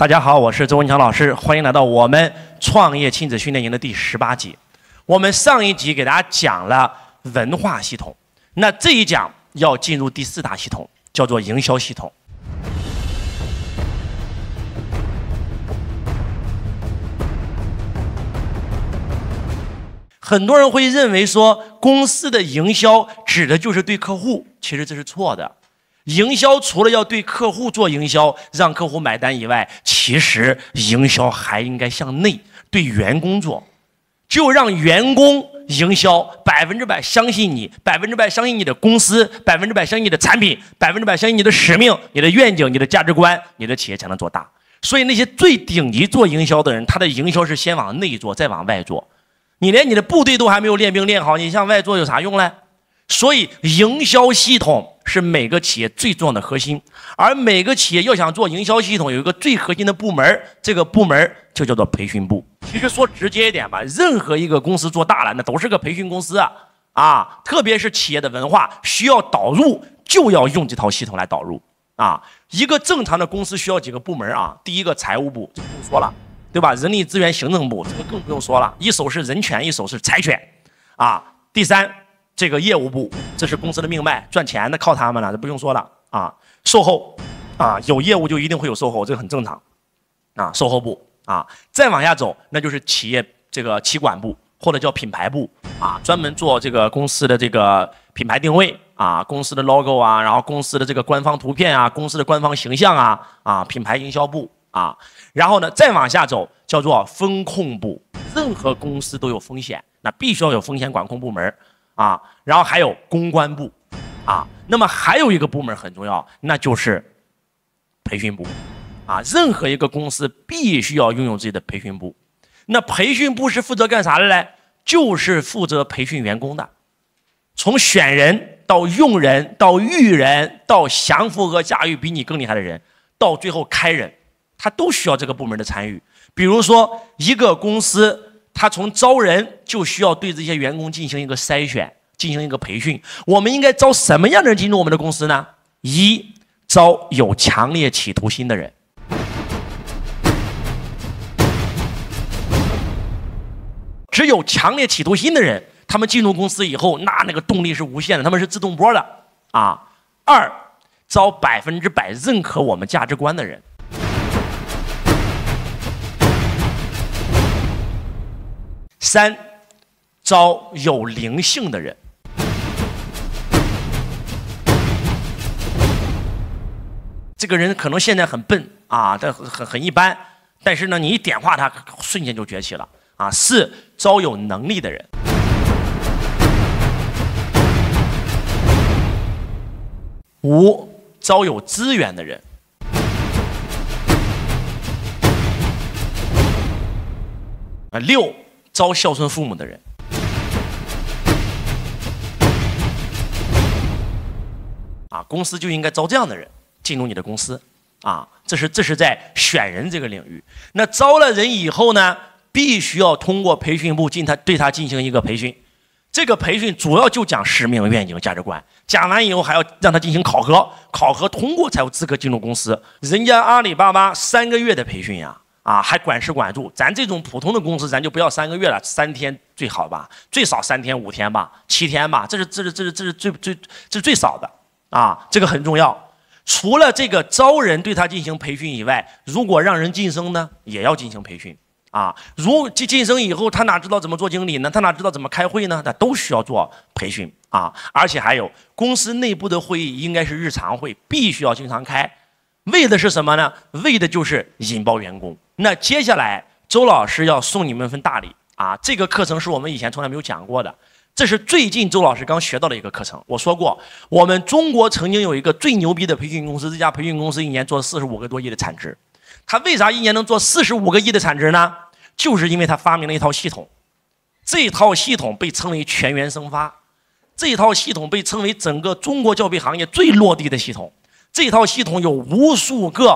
大家好，我是周文强老师，欢迎来到我们创业亲子训练营的第18集。我们上一集给大家讲了文化系统，那这一讲要进入第4大系统，叫做营销系统。很多人会认为说，公司的营销指的就是对客户，其实这是错的。 营销除了要对客户做营销，让客户买单以外，其实营销还应该向内对员工做。只有让员工营销100%相信你，100%相信你的公司，100%相信你的产品，100%相信你的使命、你的愿景、你的价值观，你的企业才能做大。所以那些最顶级做营销的人，他的营销是先往内做，再往外做。你连你的部队都还没有练兵练好，你向外做有啥用嘞？所以营销系统 是每个企业最重要的核心，而每个企业要想做营销系统，有一个最核心的部门，这个部门就叫做培训部。其实说直接一点吧，任何一个公司做大了，那都是个培训公司啊，特别是企业的文化需要导入，就要用这套系统来导入啊。一个正常的公司需要几个部门啊？第一个财务部就不用说了，对吧？人力资源行政部这个更不用说了，一手是人权，一手是财权，啊，第3， 这个业务部，这是公司的命脉，赚钱的靠他们了，这不用说了啊。售后，啊，有业务就一定会有售后，这个很正常，啊，售后部啊。再往下走，那就是企业这个企管部或者叫品牌部啊，专门做这个公司的这个品牌定位啊，公司的 logo 啊，然后公司的这个官方图片啊，公司的官方形象啊，啊，品牌营销部啊。然后呢，再往下走叫做风控部，任何公司都有风险，那必须要有风险管控部门 啊，然后还有公关部，啊，那么还有一个部门很重要，那就是培训部，啊，任何一个公司必须要拥有自己的培训部。那培训部是负责干啥的嘞？就是负责培训员工的，从选人到用人到育人到降服和驾驭比你更厉害的人，到最后开人，他都需要这个部门的参与。比如说一个公司， 他从招人就需要对这些员工进行一个筛选，进行一个培训。我们应该招什么样的人进入我们的公司呢？一，招有强烈企图心的人。只有强烈企图心的人，他们进入公司以后，那个动力是无限的，他们是自动波的啊。二，招100%认可我们价值观的人。 3，招有灵性的人。这个人可能现在很笨啊，但很一般，但是呢，你一点化他，瞬间就崛起了啊。4，招有能力的人。5，招有资源的人。 6， 招孝顺父母的人。啊，公司就应该招这样的人进入你的公司，啊，这是在选人这个领域。那招了人以后呢，必须要通过培训部对他进行一个培训，这个培训主要就讲使命、愿景、价值观。讲完以后还要让他进行考核，考核通过才有资格进入公司。人家阿里巴巴3个月的培训呀。 啊，还管吃管住，咱这种普通的公司，咱就不要3个月了，3天最好吧，最少3天、5天吧，7天吧，这是最少的啊，这个很重要。除了这个招人对他进行培训以外，如果让人晋升呢，也要进行培训啊。如晋升以后，他哪知道怎么做经理呢？他哪知道怎么开会呢？那都需要做培训啊。而且还有公司内部的会议应该是日常会，必须要经常开。 为的是什么呢？为的就是引爆员工。那接下来周老师要送你们份大礼啊！这个课程是我们以前从来没有讲过的，这是最近周老师刚学到的一个课程。我说过，我们中国曾经有一个最牛逼的培训公司，这家培训公司一年做45个多亿的产值。它为啥一年能做45个亿的产值呢？就是因为它发明了一套系统，这套系统被称为全员生发，这套系统被称为整个中国教培行业最落地的系统。 这套系统有无数个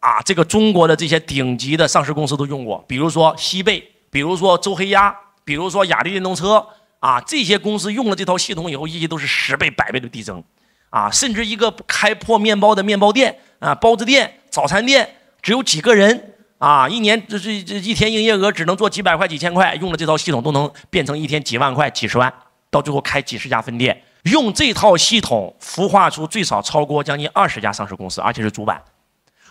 啊，这个中国的这些顶级的上市公司都用过，比如说西贝，比如说周黑鸭，比如说雅力电动车啊，这些公司用了这套系统以后，业绩都是10倍、100倍的递增，啊，甚至一个开破面包的面包店啊、包子店、早餐店，只有几个人啊，一年这一天营业额只能做几百块、几千块，用了这套系统都能变成一天几万块、几十万，到最后开几十家分店。用这套系统孵化出最少超过将近20家上市公司，而且是主板。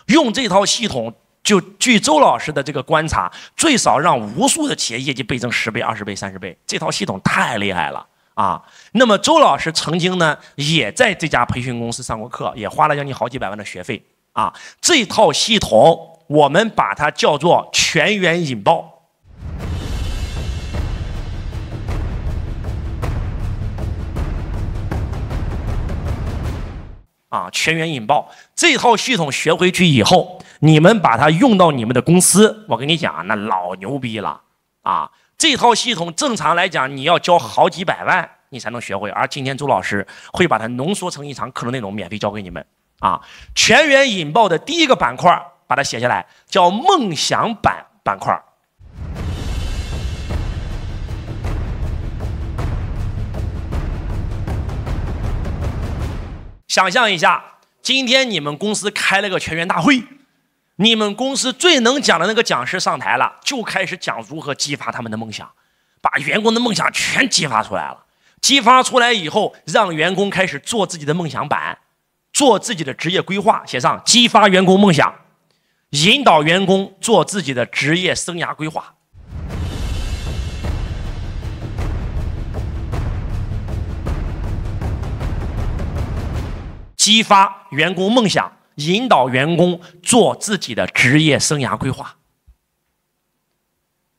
用这套系统，就据周老师的这个观察，最少让无数的企业业绩倍增10倍、20倍、30倍。这套系统太厉害了。 啊，那么周老师曾经呢，也在这家培训公司上过课，也花了将近好几百万的学费啊。这套系统我们把它叫做全员引爆。啊，全员引爆这套系统学回去以后，你们把它用到你们的公司，我跟你讲，那老牛逼了啊！ 这套系统正常来讲，你要交好几百万，你才能学会。而今天周老师会把它浓缩成一堂课的内容，免费教给你们啊！全员引爆的第一个板块，把它写下来，叫梦想板块。想象一下，今天你们公司开了个全员大会。 你们公司最能讲的那个讲师上台了，就开始讲如何激发他们的梦想，把员工的梦想全激发出来了。激发出来以后，让员工开始做自己的梦想板，做自己的职业规划，写上激发员工梦想，引导员工做自己的职业生涯规划。激发员工梦想。 引导员工做自己的职业生涯规划。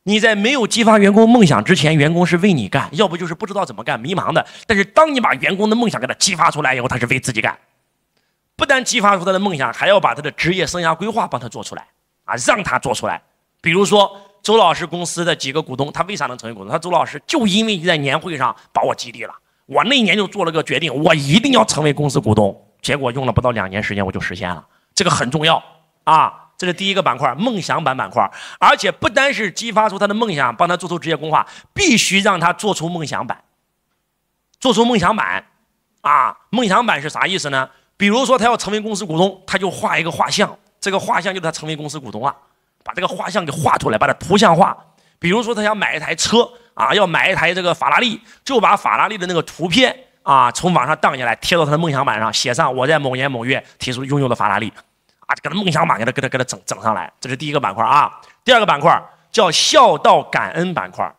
你在没有激发员工梦想之前，员工是为你干，要不就是不知道怎么干、迷茫的。但是当你把员工的梦想给他激发出来以后，他是为自己干。不但激发出他的梦想，还要把他的职业生涯规划帮他做出来啊，让他做出来。比如说周老师公司的几个股东，他为啥能成为股东？他周老师就因为在年会上把我激励了，我那一年就做了个决定，我一定要成为公司股东。 结果用了不到2年时间，我就实现了，这个很重要啊！这是第一个板块，梦想板块，而且不单是激发出他的梦想，帮他做出职业规划，必须让他做出梦想板。做出梦想板，啊，梦想板是啥意思呢？比如说他要成为公司股东，他就画一个画像，这个画像就是他成为公司股东了，把这个画像给画出来，把它图像化。比如说他想买一台车啊，要买一台这个法拉利，就把法拉利的那个图片。 啊，从网上荡下来，贴到他的梦想板上，写上我在某年某月提出拥有的法拉利，啊，这个梦想板给他整上来，这是第一个板块啊。第二个板块叫孝道感恩板块。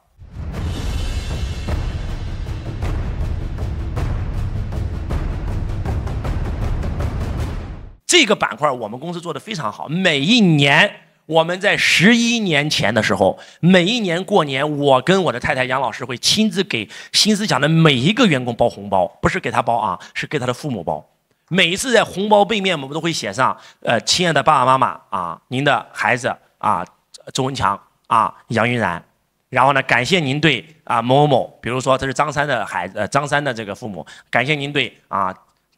这个板块我们公司做得非常好，每一年我们在11年前的时候，每一年过年，我跟我的太太杨老师会亲自给新思想的每一个员工包红包，不是给他包啊，是给他的父母包。每一次在红包背面，我们都会写上，亲爱的爸爸妈妈啊，您的孩子啊，周文强啊，杨云然。然后呢，感谢您对啊某某某，比如说这是张三的孩子，张三的这个父母，感谢您对啊。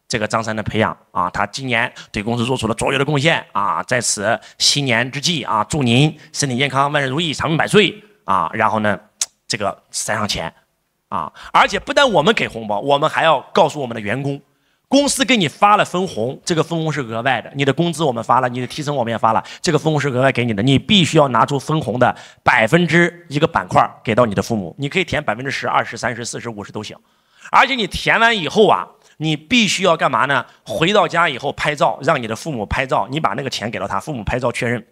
这个张三的培养啊，他今年对公司做出了卓越的贡献啊，在此新年之际啊，祝您身体健康，万事如意，长命百岁啊！然后呢，这个塞上钱啊，而且不但我们给红包，我们还要告诉我们的员工，公司给你发了分红，这个分红是额外的，你的工资我们发了，你的提成我们也发了，这个分红是额外给你的，你必须要拿出分红的1%板块给到你的父母，你可以填10%、20%、30%、40%、50%都行，而且你填完以后啊。 你必须要干嘛呢？回到家以后拍照，让你的父母拍照，你把那个钱给到他，父母拍照确认，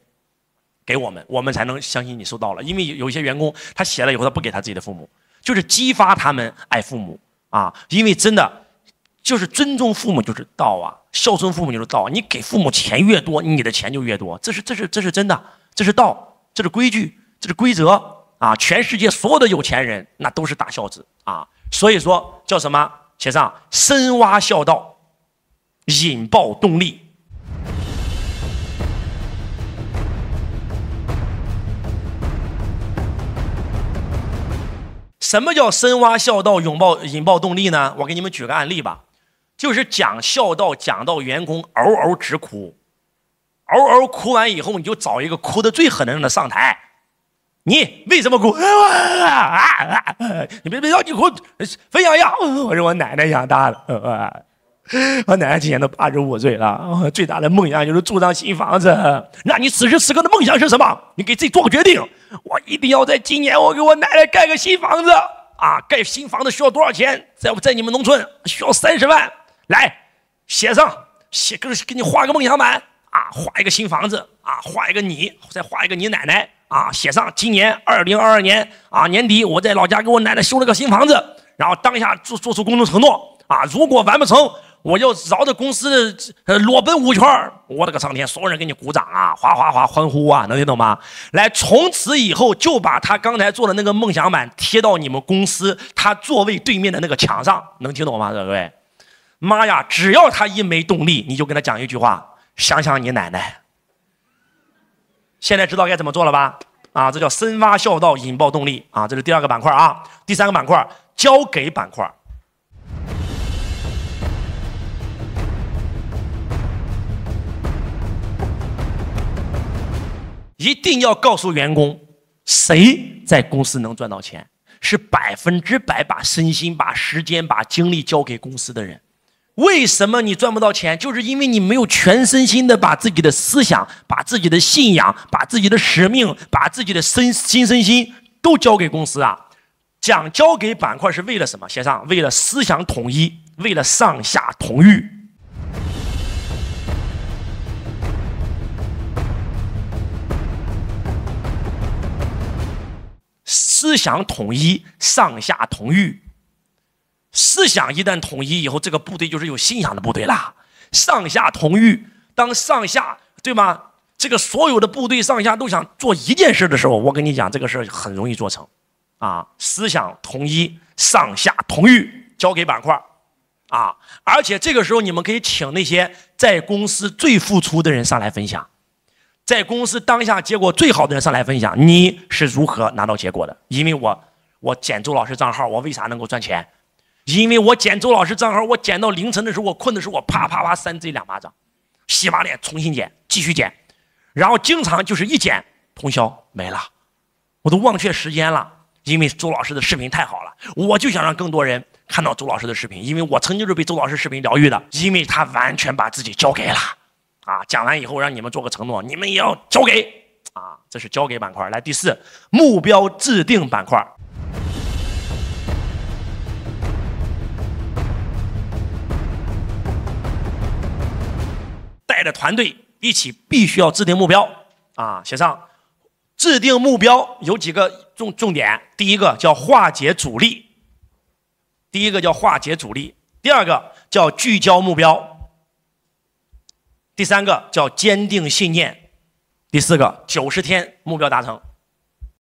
给我们，我们才能相信你收到了。因为有些员工他写了以后，他不给他自己的父母，就是激发他们爱父母啊。因为真的就是尊重父母就是道啊，孝顺父母就是道。你给父母钱越多，你的钱就越多，这是真的，这是道，这是规矩，这是规则啊。全世界所有的有钱人那都是大孝子啊，所以说叫什么？ 写上深挖孝道，引爆动力。什么叫深挖孝道、引爆动力呢？我给你们举个案例吧，就是讲孝道，讲到员工嗷嗷直哭，嗷嗷哭完以后，你就找一个哭得最狠的人上台。 你为什么哭？你别让你哭，分享一下，我是我奶奶养大的，我奶奶今年都85岁了，最大的梦想就是住上新房子。那你此时此刻的梦想是什么？你给自己做个决定，我一定要在今年我给我奶奶盖个新房子啊！盖新房子需要多少钱？在你们农村需要30万，来写上，写给你画个梦想版啊，画一个新房子啊，画一个你，再画一个你奶奶啊，写上今年2022年啊年底我在老家给我奶奶修了个新房子，然后当下做出公众承诺啊，如果完不成。 我就绕着公司裸奔5圈，我的个上天！所有人给你鼓掌啊，哗哗哗欢呼啊，能听懂吗？来，从此以后就把他刚才做的那个梦想版贴到你们公司他座位对面的那个墙上，能听懂吗？各位，妈呀！只要他一没动力，你就跟他讲一句话：想想你奶奶。现在知道该怎么做了吧？啊，这叫深挖孝道，引爆动力啊！这是第二个板块啊，第三个板块交给板块。 一定要告诉员工，谁在公司能赚到钱，是100%把身心、把时间、把精力交给公司的人。为什么你赚不到钱？就是因为你没有全身心的把自己的思想、把自己的信仰、把自己的使命、把自己的身心都交给公司啊！讲交给板块是为了什么？写上，为了思想统一，为了上下同欲。 思想统一，上下同欲。思想一旦统一以后，这个部队就是有信仰的部队啦。上下同欲，当上下对吗？这个所有的部队上下都想做一件事的时候，我跟你讲，这个事儿很容易做成。啊，思想统一，上下同欲，交给板块。啊，而且这个时候你们可以请那些在公司最付出的人上来分享。 在公司当下结果最好的人上来分享，你是如何拿到结果的？因为我捡周老师账号，我为啥能够赚钱？因为我捡周老师账号，我捡到凌晨的时候，我困的时候，我啪啪啪3 嘴2巴掌，洗把脸，重新捡，继续捡，然后经常就是一捡通宵没了，我都忘却时间了。因为周老师的视频太好了，我就想让更多人看到周老师的视频，因为我曾经是被周老师视频疗愈的，因为他完全把自己交给了。 啊，讲完以后让你们做个承诺，你们也要交给啊，这是交给板块。来，第四，目标制定板块。带着团队一起，必须要制定目标啊，写上。制定目标有几个重点，第一个叫化解阻力，第二个叫聚焦目标。 第三个叫坚定信念，第四个90天目标达成。